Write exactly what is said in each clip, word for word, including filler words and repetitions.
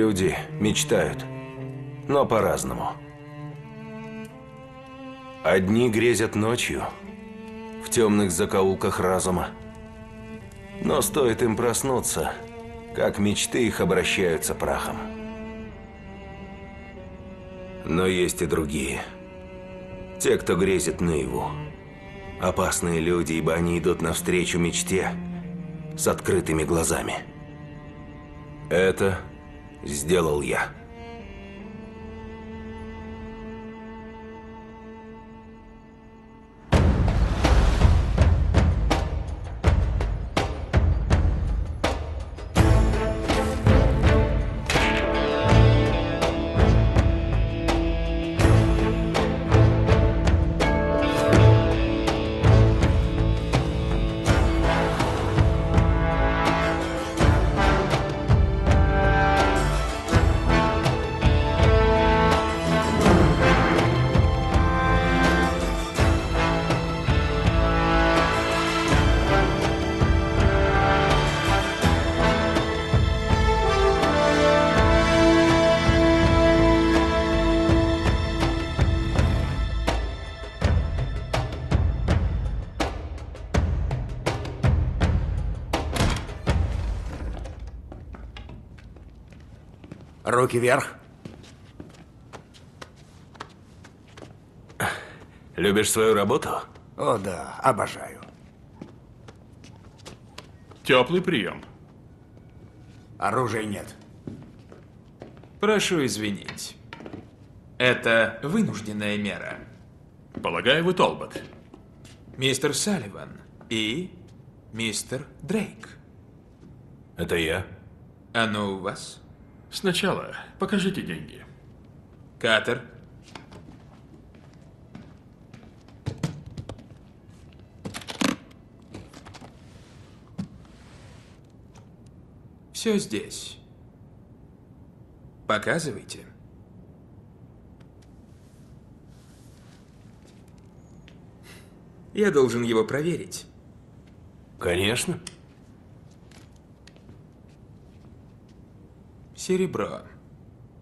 люди мечтают, но по-разному. Одни грезят ночью, в темных закоулках разума. Но стоит им проснуться, как мечты их обращаются прахом. Но есть и другие. Те, кто грезит наяву. Опасные люди, ибо они идут навстречу мечте с открытыми глазами. Это сделал я. Руки вверх. Любишь свою работу? О, да, обожаю. Теплый прием. Оружия нет. Прошу извинить. Это вынужденная мера. Полагаю, вы Толбот. Мистер Салливан и мистер Дрейк. Это я. Оно у вас? Сначала покажите деньги. Катер. Все здесь. Показывайте. Я должен его проверить. Конечно. Серебро.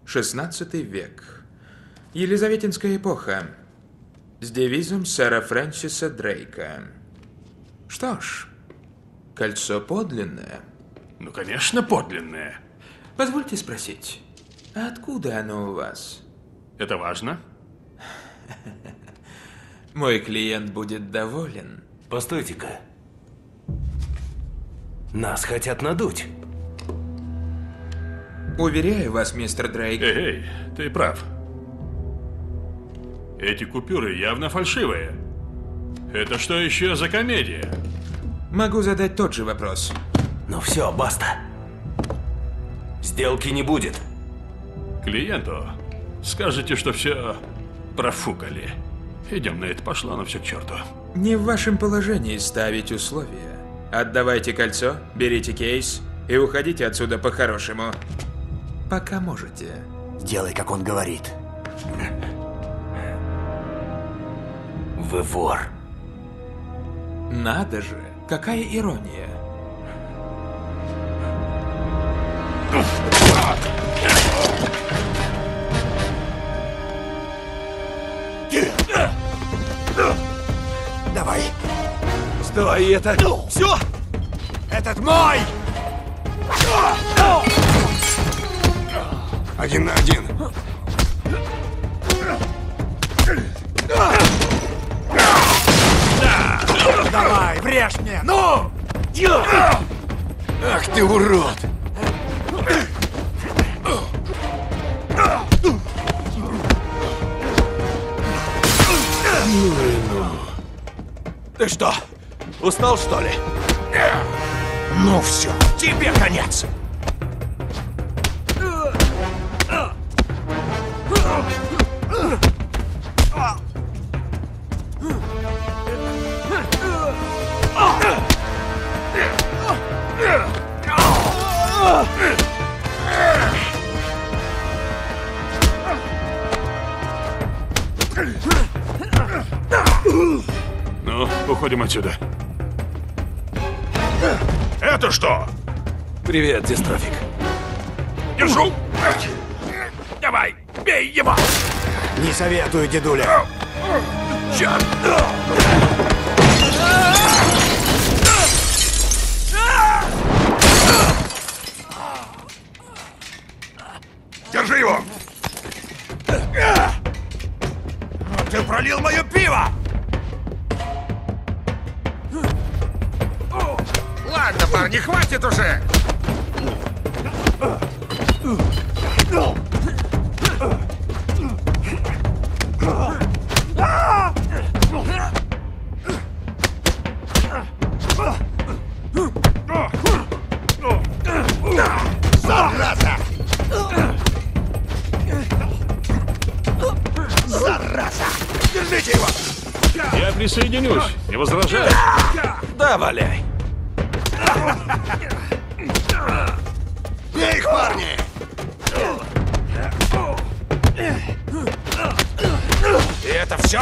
шестнадцатый век. Елизаветинская эпоха. С девизом Сара Фрэнсиса Дрейка. Что ж, кольцо подлинное. Ну, конечно, подлинное. Позвольте спросить, а откуда оно у вас? Это важно. Мой клиент будет доволен. Постойте-ка. Нас хотят надуть. Уверяю вас, мистер Дрейк. Эй, эй, ты прав. Эти купюры явно фальшивые. Это что еще за комедия? Могу задать тот же вопрос. Ну все, баста. Сделки не будет. Клиенту скажете, что все профукали. Идем на это, пошло оно все к черту. Не в вашем положении ставить условия. Отдавайте кольцо, берите кейс и уходите отсюда по-хорошему. Пока можете. Делай, как он говорит. Вы вор. Надо же, какая ирония. Давай. Стой, это... Все! Этот мой! Один на один. Давай, врежь мне, ну! Ах ты, урод! Ты что, устал, что ли? Ну все, тебе конец! Ну, уходим отсюда. Это что? Привет, Дистрофик. Держу! Давай, бей его! Не советую, дедуля. Черт! Держи его! Ты пролил мое пиво! Ладно, парни, хватит уже! Присоединюсь, не возражаю. Да, валяй. Бей их, парни! И это все?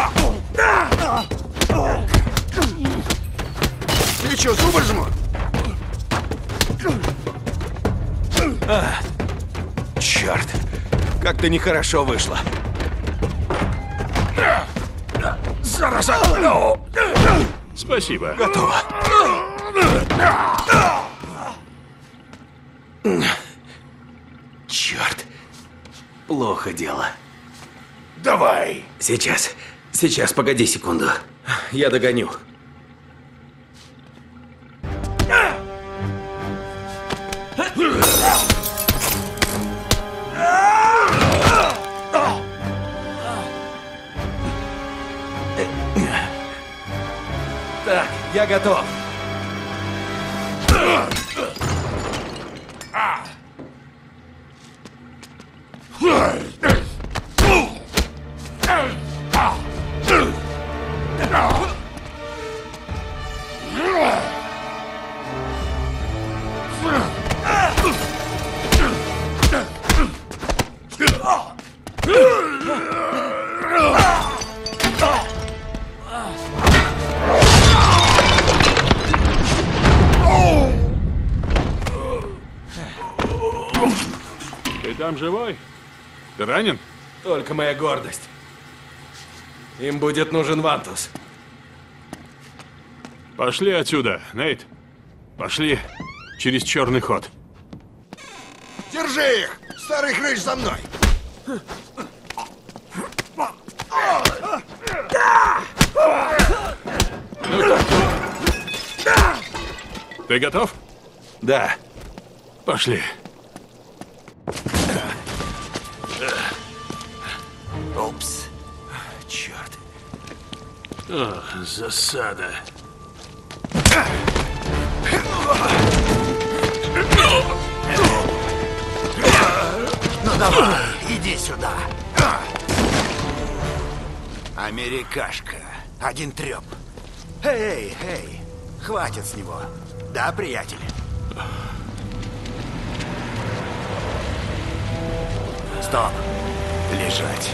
Ты что, зубы жмут? А, черт, как-то нехорошо вышло. Спасибо. Готово. Черт. Плохо дело. Давай. Сейчас. Сейчас, погоди секунду. Я догоню. Я готов. Живой? Ты ранен? Только моя гордость. Им будет нужен Вантус. Пошли отсюда, Нейт. Пошли через черный ход. Держи их! Старый хрыч за мной! Ну, ты готов? Да. Пошли. О, засада. Ну давай, иди сюда. Америкашка. Один трёп. Эй, эй, хватит с него. Да, приятель? Стоп. Лежать.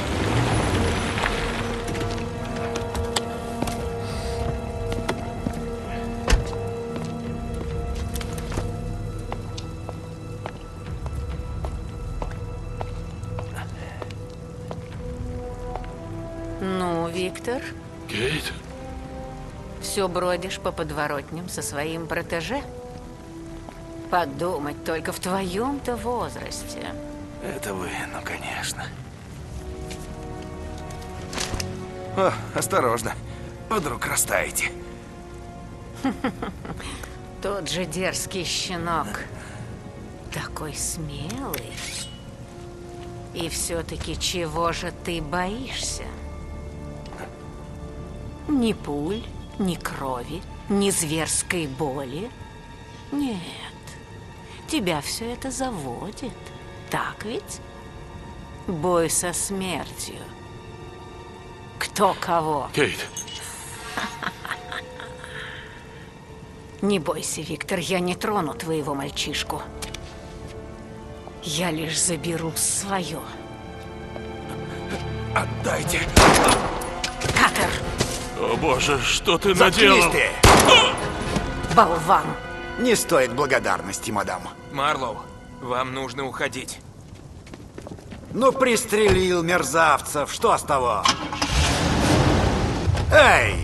Виктор? Кейт? Все бродишь по подворотням со своим протеже? Подумать, только в твоем-то возрасте. Это вы, ну конечно. О, осторожно, вдруг растаете. Тот же дерзкий щенок. Такой смелый. И все-таки чего же ты боишься? Ни пуль, ни крови, ни зверской боли. Нет. Тебя все это заводит. Так ведь? Бой со смертью. Кто кого? Кейт. Не бойся, Виктор, я не трону твоего мальчишку. Я лишь заберу свое. Отдайте. Катер! О боже, что ты наделал? Ты. Болван! Не стоит благодарности, мадам. Марлоу, вам нужно уходить. Ну, пристрелил мерзавцев, что с того? Эй!